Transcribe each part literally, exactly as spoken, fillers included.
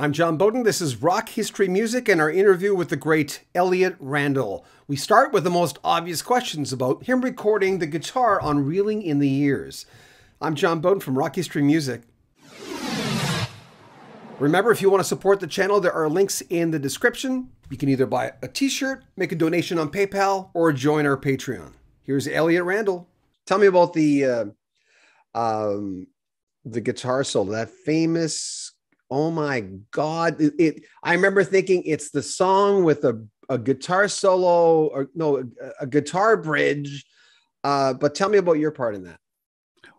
I'm John Bowden. This is Rock History Music and our interview with the great Elliott Randall. We start with the most obvious questions about him recording the guitar on Reeling in the Years. I'm John Bowden from Rock History Music. Remember, if you want to support the channel, there are links in the description. You can either buy a t-shirt, make a donation on PayPal, or join our Patreon. Here's Elliott Randall. Tell me about the uh, um, the guitar solo, that famous... Oh my God! It, it. I remember thinking it's the song with a a guitar solo, or no, a, a guitar bridge. Uh, but tell me about your part in that.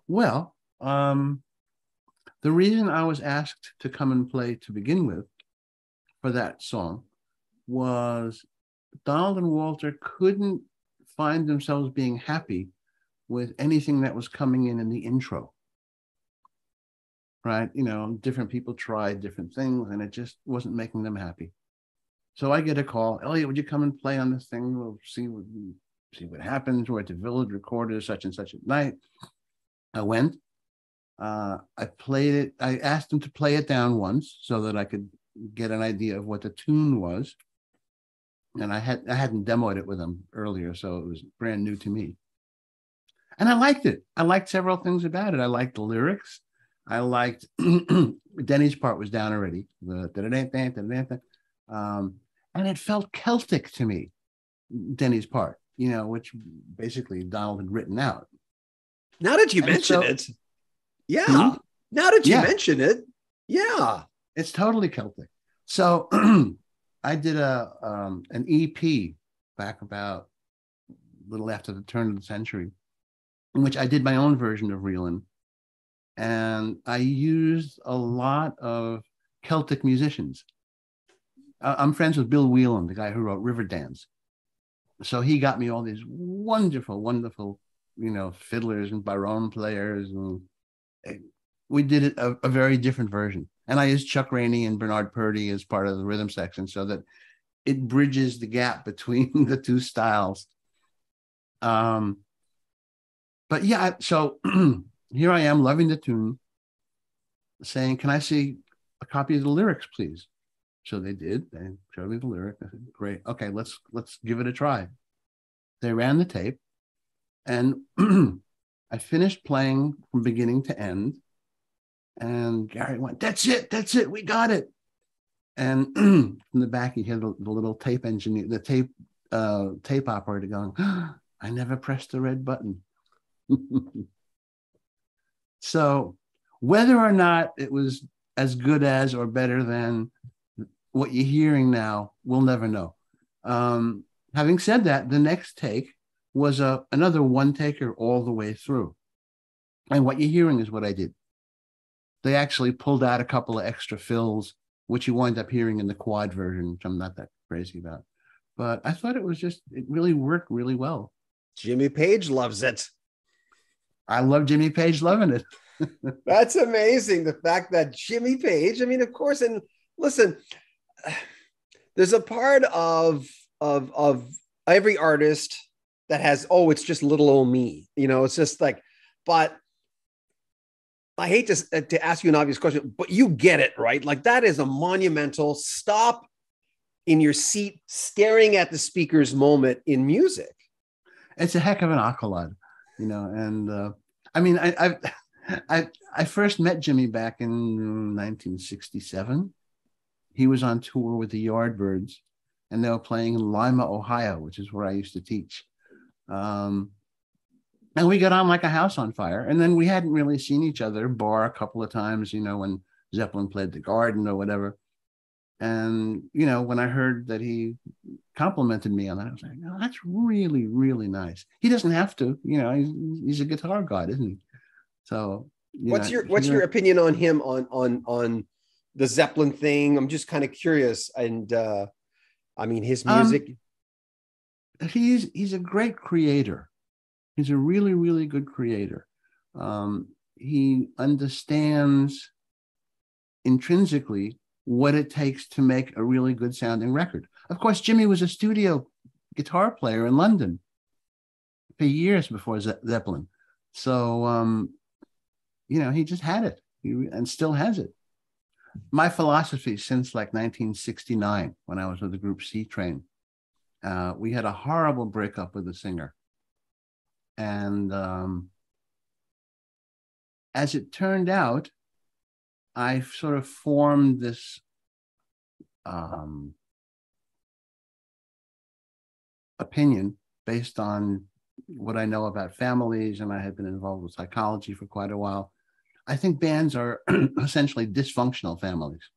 Well, um, the reason I was asked to come and play to begin with for that song was Donald and Walter couldn't find themselves being happy with anything that was coming in in the intro. Right, you know, different people tried different things, and it just wasn't making them happy. So I get a call, Elliott, would you come and play on this thing? We'll see what see what happens. We're at the Village Recorder, such and such at night. I went. Uh, I played it. I asked them to play it down once so that I could get an idea of what the tune was. And I had I hadn't demoed it with them earlier, so it was brand new to me. And I liked it. I liked several things about it. I liked the lyrics. I liked Denny's part was down already. The, um, and it felt Celtic to me, Denny's part, you know, which basically Donald had written out. Now that you and mention so, it. Yeah. Hmm? Now that you yeah. mention it. Yeah. It's totally Celtic. So I did a um, an E P back about a little after the turn of the century, in which I did my own version of Reelin'. And I used a lot of Celtic musicians. Uh, I'm friends with Bill Whelan, the guy who wrote River Dance. So he got me all these wonderful, wonderful, you know, fiddlers and baron players. And we did a, a very different version. And I used Chuck Rainey and Bernard Purdy as part of the rhythm section so that it bridges the gap between the two styles. Um, but yeah, so... Here I am loving the tune, saying, can I see a copy of the lyrics, please? So they did. They showed me the lyric. I said, great. Okay, let's let's give it a try. They ran the tape, and I finished playing from beginning to end. And Gary went, that's it, that's it, we got it. And from the back, you hear the, the little tape engineer, the tape uh, tape operator going, oh, I never pressed the red button. So whether or not it was as good as or better than what you're hearing now, we'll never know. Um, having said that, the next take was a, another one-taker all the way through. And what you're hearing is what I did. They actually pulled out a couple of extra fills, which you wind up hearing in the quad version, which I'm not that crazy about. But I thought it was just, it really worked really well. Jimmy Page loves it. I love Jimmy Page loving it. That's amazing. The fact that Jimmy Page, I mean, of course, and listen, there's a part of, of, of every artist that has, oh, it's just little old me, you know, it's just like, but I hate to, to ask you an obvious question, but you get it, right? Like that is a monumental stop in your seat, staring at the speaker's moment in music. It's a heck of an accolade. You know, and uh, I mean, I, I, I, I first met Jimmy back in nineteen sixty-seven. He was on tour with the Yardbirds, and they were playing in Lima, Ohio, which is where I used to teach. Um, and we got on like a house on fire. And then we hadn't really seen each other, bar a couple of times, you know, when Zeppelin played the Garden or whatever. And, you know, when I heard that he complimented me on that, I was like, no, that's really, really nice. He doesn't have to, you know, he's, he's a guitar god, isn't he? So you what's know, your what's you know, your opinion on him on on on the Zeppelin thing? I'm just kind of curious. And uh, I mean, his music. Um, he's he's a great creator. He's a really, really good creator. Um, he understands intrinsically what it takes to make a really good sounding record. Of course, Jimmy was a studio guitar player in London for years before Ze- Zeppelin. So, um, you know, he just had it he, and still has it. my philosophy since like nineteen sixty-nine, when I was with the group C Train, uh, we had a horrible breakup with the singer. And um, as it turned out, I sort of formed this um, opinion based on what I know about families, and I had been involved with psychology for quite a while. I think bands are essentially dysfunctional families.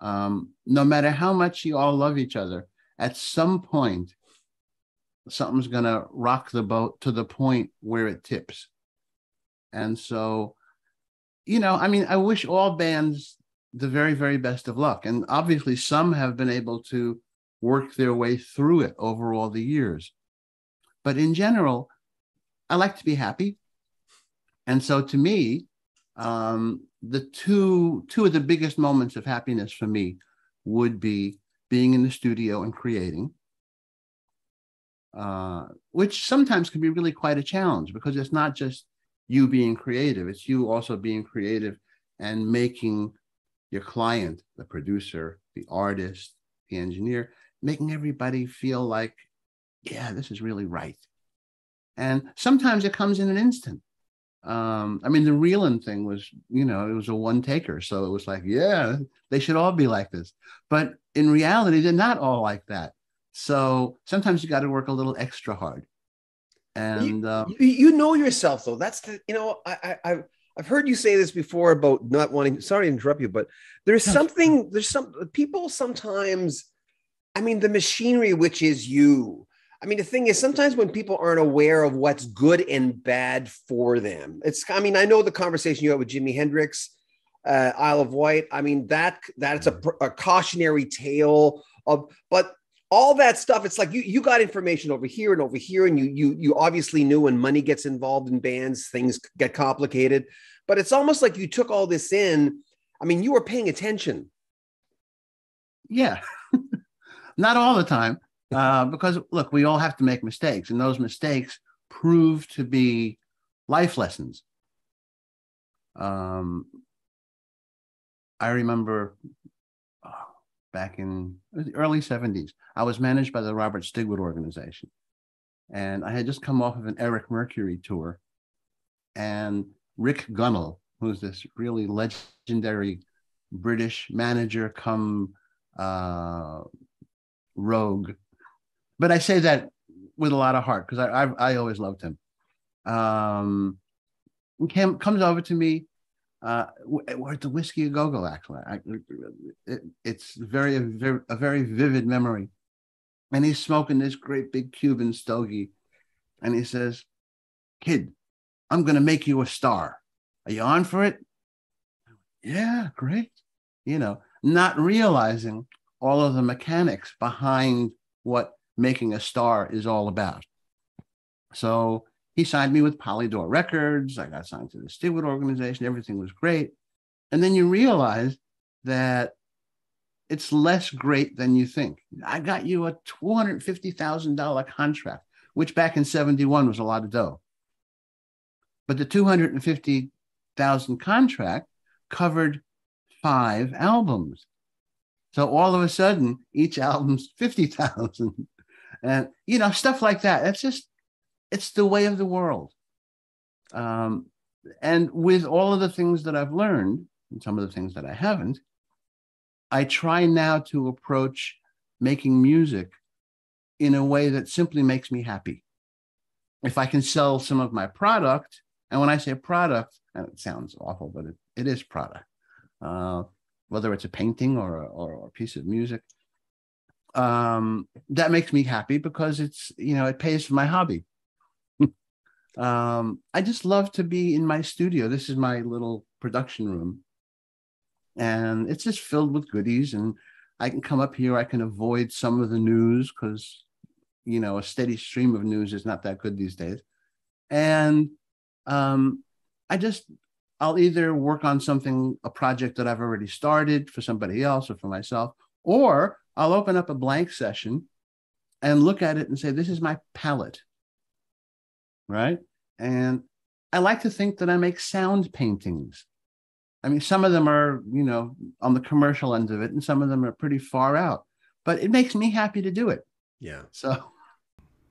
Um, no matter how much you all love each other, at some point, something's going to rock the boat to the point where it tips. And so, you know, I mean, I wish all bands the very, very best of luck. And obviously some have been able to work their way through it over all the years. But in general, I like to be happy. And so to me, um, the two, two of the biggest moments of happiness for me would be being in the studio and creating, uh, which sometimes can be really quite a challenge, because it's not just you being creative, it's you also being creative and making your client, the producer, the artist, the engineer, making everybody feel like, yeah, this is really right. And sometimes it comes in an instant. Um, I mean, the Reeling thing was, you know, it was a one taker. So it was like, yeah, they should all be like this. But in reality, they're not all like that. So sometimes you got to work a little extra hard. And you, um, you know yourself, though. That's the, you know, I, I, I've heard you say this before about not wanting, sorry to interrupt you, but there's something, there's some people sometimes, I mean, the machinery, which is you. I mean, the thing is, sometimes when people aren't aware of what's good and bad for them, it's, I mean, I know the conversation you had with Jimi Hendrix, uh, Isle of Wight. I mean, that, that's a, a cautionary tale of, but all that stuff, it's like, you, you got information over here and over here. And you, you, you obviously knew when money gets involved in bands, things get complicated, but it's almost like you took all this in. I mean, you were paying attention. Yeah. Not all the time. Uh, because, look, we all have to make mistakes, and those mistakes prove to be life lessons. Um, I remember oh, back in the early seventies, I was managed by the Robert Stigwood Organization, and I had just come off of an Eric Mercury tour, and Rick Gunnell, who's this really legendary British manager come uh, rogue. But I say that with a lot of heart, because I, I I always loved him. Um, came, comes over to me. Uh, we're at the Whiskey A Go Go, actually. I, it, it's very a, very a very vivid memory. And he's smoking this great big Cuban stogie, and he says, "Kid, I'm going to make you a star. Are you on for it?" Yeah, great. You know, not realizing all of the mechanics behind what making a star is all about. So he signed me with Polydor Records. I got signed to the Stewart Organization. Everything was great. And then you realize that it's less great than you think. I got you a two hundred fifty thousand dollar contract, which back in seventy-one was a lot of dough. But the two hundred fifty thousand dollar contract covered five albums. So all of a sudden, each album's fifty thousand. And, you know, stuff like that. That's just, it's the way of the world. Um, and with all of the things that I've learned, and some of the things that I haven't, I try now to approach making music in a way that simply makes me happy. If I can sell some of my product, and when I say product, and it sounds awful, but it, it is product, uh, whether it's a painting or a, or a piece of music, um, that makes me happy, because it's, you know, it pays for my hobby. um, I just love to be in my studio. This is my little production room, and it's just filled with goodies, and I can come up here. I can avoid some of the news, because, you know, a steady stream of news is not that good these days. And um, I just, I'll either work on something, a project that I've already started for somebody else or for myself, or I'll open up a blank session and look at it and say, this is my palette, right? And I like to think that I make sound paintings. I mean, some of them are, you know, on the commercial end of it, and some of them are pretty far out, but it makes me happy to do it. Yeah. So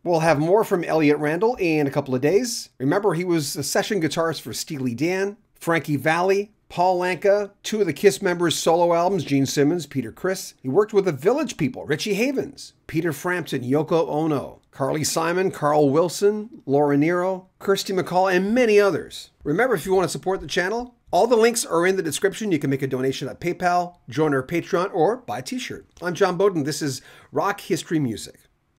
we'll have more from Elliott Randall in a couple of days. Remember, he was a session guitarist for Steely Dan, Frankie Valli, Paul Anka, two of the KISS members' solo albums, Gene Simmons, Peter Criss. He worked with the Village People, Ritchie Havens, Peter Frampton, Yoko Ono, Carly Simon, Carl Wilson, Laura Nyro, Kirsty MacColl, and many others. Remember, if you want to support the channel, all the links are in the description. You can make a donation at PayPal, join our Patreon, or buy a t-shirt. I'm John Bowden. This is Rock History Music.